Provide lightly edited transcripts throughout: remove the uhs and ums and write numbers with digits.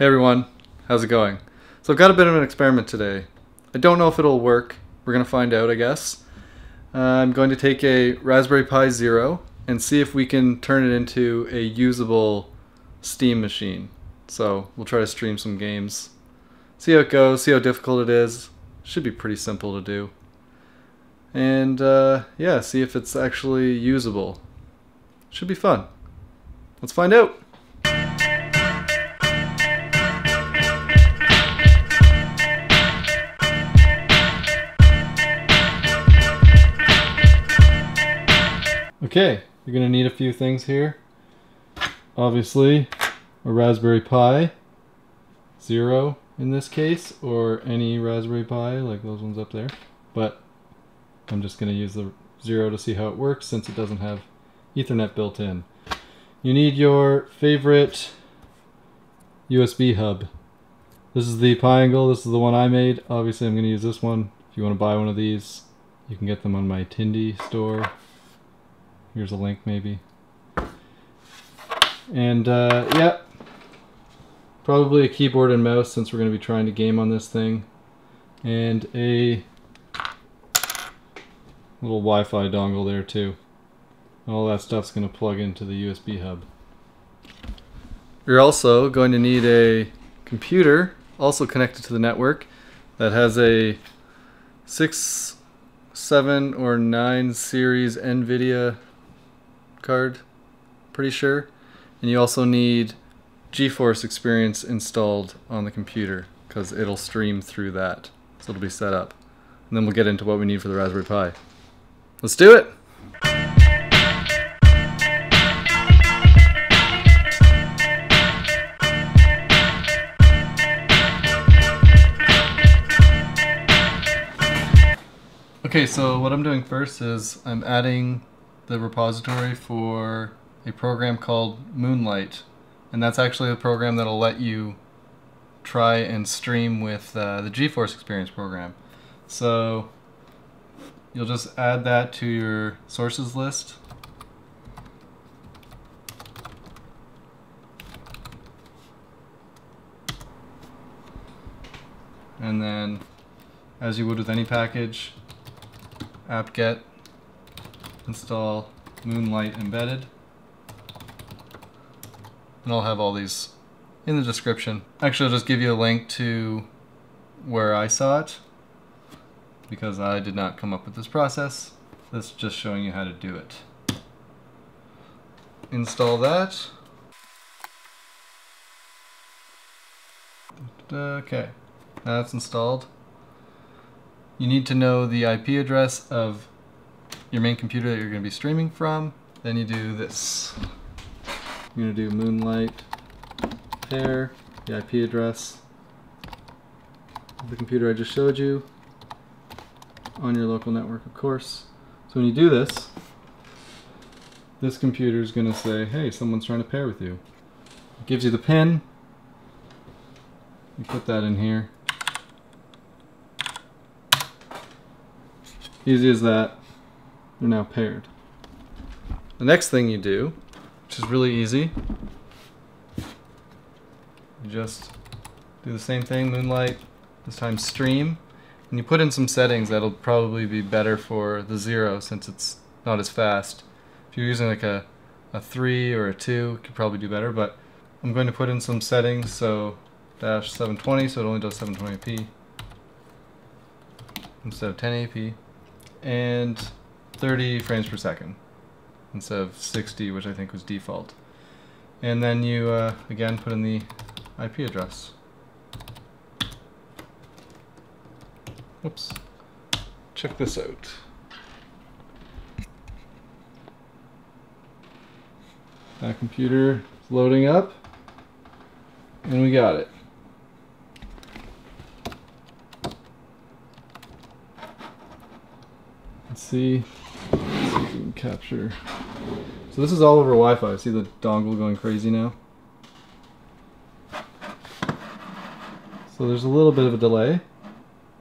Hey everyone, how's it going? So I've got a bit of an experiment today. I don't know if it'll work. We're gonna find out, I guess. I'm going to take a Raspberry Pi Zero and see if we can turn it into a usable Steam machine. So we'll try to stream some games. See how it goes, see how difficult it is. Should be pretty simple to do. And yeah, see if it's actually usable. Should be fun. Let's find out. Okay, you're going to need a few things here. Obviously, a Raspberry Pi Zero in this case, or any Raspberry Pi like those ones up there. But I'm just going to use the Zero to see how it works since it doesn't have Ethernet built in. You need your favorite USB hub. This is the Pi Angle. This is the one I made. Obviously, I'm going to use this one. If you want to buy one of these, you can get them on my Tindie store. Here's a link, maybe. And, yeah, probably a keyboard and mouse since we're going to be trying to game on this thing. And a little Wi-Fi dongle there, too. All that stuff's going to plug into the USB hub. You're also going to need a computer, also connected to the network, that has a 6, 7, or 9 series NVIDIA card, pretty sure. And you also need GeForce Experience installed on the computer because it'll stream through that, so it'll be set up. And then we'll get into what we need for the Raspberry Pi. Let's do it! Okay, so what I'm doing first is I'm adding the repository for a program called Moonlight, and that's actually a program that'll let you try and stream with the GeForce Experience program. So you'll just add that to your sources list. And then, as you would with any package, apt-get install Moonlight embedded. And I'll have all these in the description. Actually, I'll just give you a link to where I saw it because I did not come up with this process. This is just showing you how to do it. Install that. Okay, now it's installed. You need to know the IP address of your main computer that you're going to be streaming from. Then you do this. You're going to do Moonlight pair, the IP address of the computer I just showed you on your local network, of course. So when you do this, this computer is going to say, hey, someone's trying to pair with you. It gives you the pin. You put that in here. Easy as that, they're now paired. The next thing you do, which is really easy, you just do the same thing, Moonlight, this time stream, and you put in some settings that'll probably be better for the Zero since it's not as fast. If you're using like a 3 or a 2, it could probably do better, but I'm going to put in some settings, so dash 720, so it only does 720p instead of 1080p. And 30 frames per second instead of 60, which I think was default. And then you again put in the IP address. Whoops. Check this out. That computer is loading up, and we got it. Let's see if we can capture. So this is all over Wi-Fi. See the dongle going crazy now? So there's a little bit of a delay,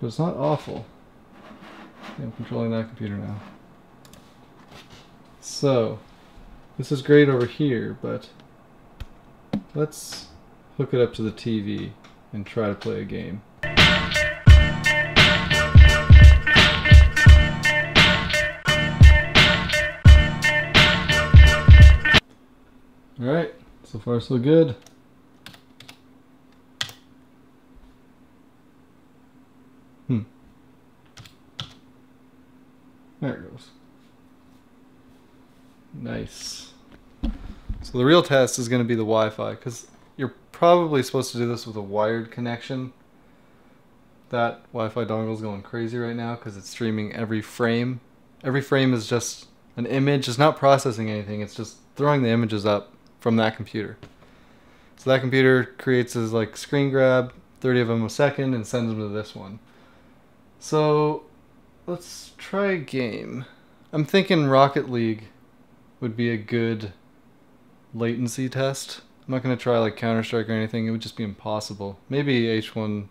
but it's not awful. Okay, I'm controlling that computer now. So this is great over here, but let's hook it up to the TV and try to play a game. Alright, so far so good. There it goes. Nice. So the real test is going to be the Wi-Fi, because you're probably supposed to do this with a wired connection. That Wi-Fi dongle is going crazy right now because it's streaming every frame. Every frame is just an image. It's not processing anything. It's just throwing the images up from that computer. So that computer creates his like screen grab, 30 of them a second, and sends them to this one. So let's try a game. I'm thinking Rocket League would be a good latency test. I'm not going to try like Counter-Strike or anything. It would just be impossible. Maybe H1Z1.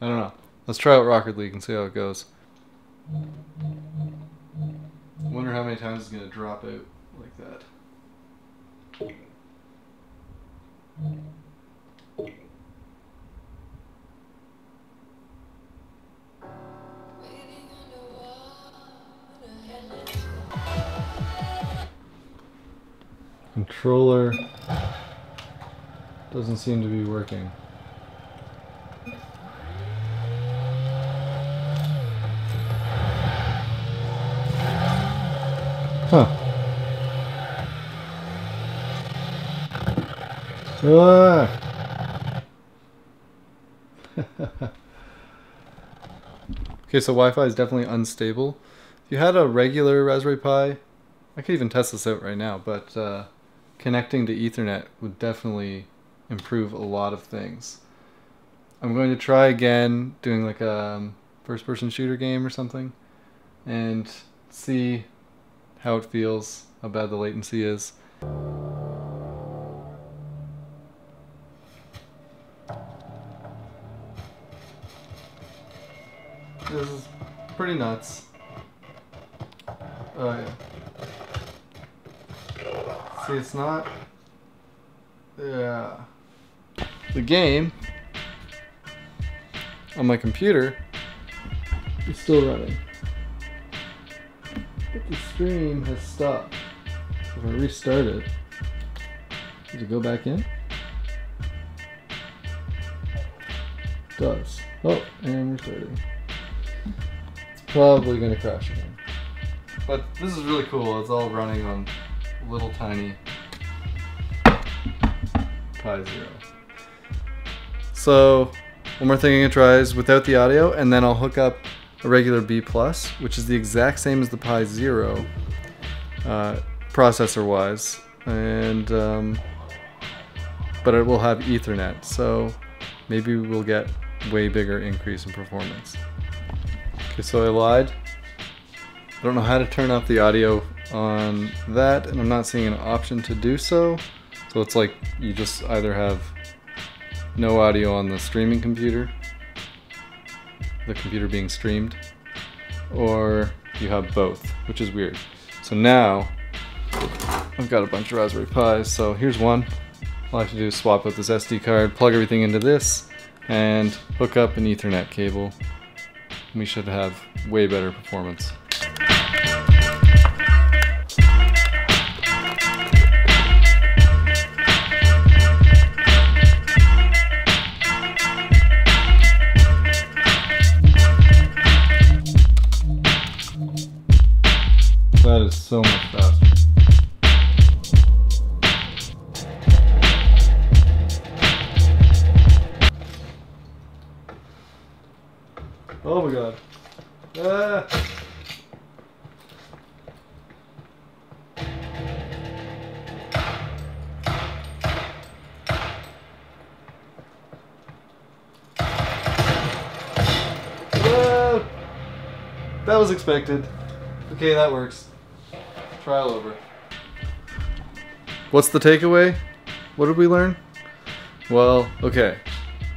I don't know. Let's try out Rocket League and see how it goes. I wonder how many times it's going to drop out like that. Controller doesn't seem to be working. Huh. Ah. Okay, so Wi-Fi is definitely unstable. If you had a regular Raspberry Pi, I could even test this out right now, but connecting to Ethernet would definitely improve a lot of things. I'm going to try again doing like a first-person shooter game or something and see how it feels, how bad the latency is. This is pretty nuts. Oh yeah. See, it's not. Yeah. The game on my computer is still running, but the stream has stopped. If I restart it, does it go back in? It does. Oh, and restarting. It's probably gonna crash again. But this is really cool. It's all running on little tiny Pi Zero. So one more thing I'm gonna try is without the audio, and then I'll hook up a regular B+, which is the exact same as the Pi Zero processor wise, and but it will have Ethernet, so maybe we'll get way bigger increase in performance. Okay, so I lied. I don't know how to turn off the audio on that, and I'm not seeing an option to do so. So it's like you just either have no audio on the streaming computer, the computer being streamed, or you have both, which is weird. So now I've got a bunch of Raspberry Pis, so here's one. All I have to do is swap out this SD card, plug everything into this, and hook up an Ethernet cable. We should have way better performance. That is so much faster. Oh my god. Ah. Ah. That was expected. Okay, that works. Trial over. What's the takeaway? What did we learn? Well, okay.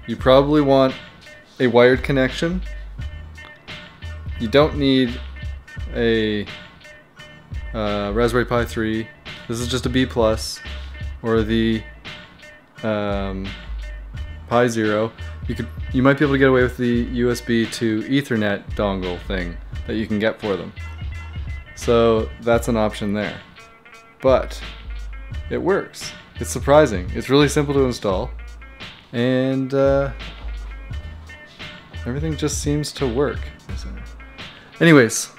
You probably want a wired connection. You don't need a Raspberry Pi 3. This is just a B+, or the Pi Zero, you might be able to get away with the USB to Ethernet dongle thing that you can get for them. So that's an option there. But it works. It's surprising. It's really simple to install, and everything just seems to work. Anyways,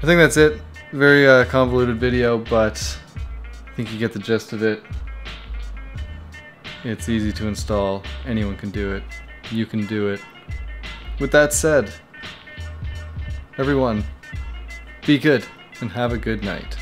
I think that's it. Very convoluted video, but I think you get the gist of it. It's easy to install. Anyone can do it. You can do it. With that said, everyone, be good and have a good night.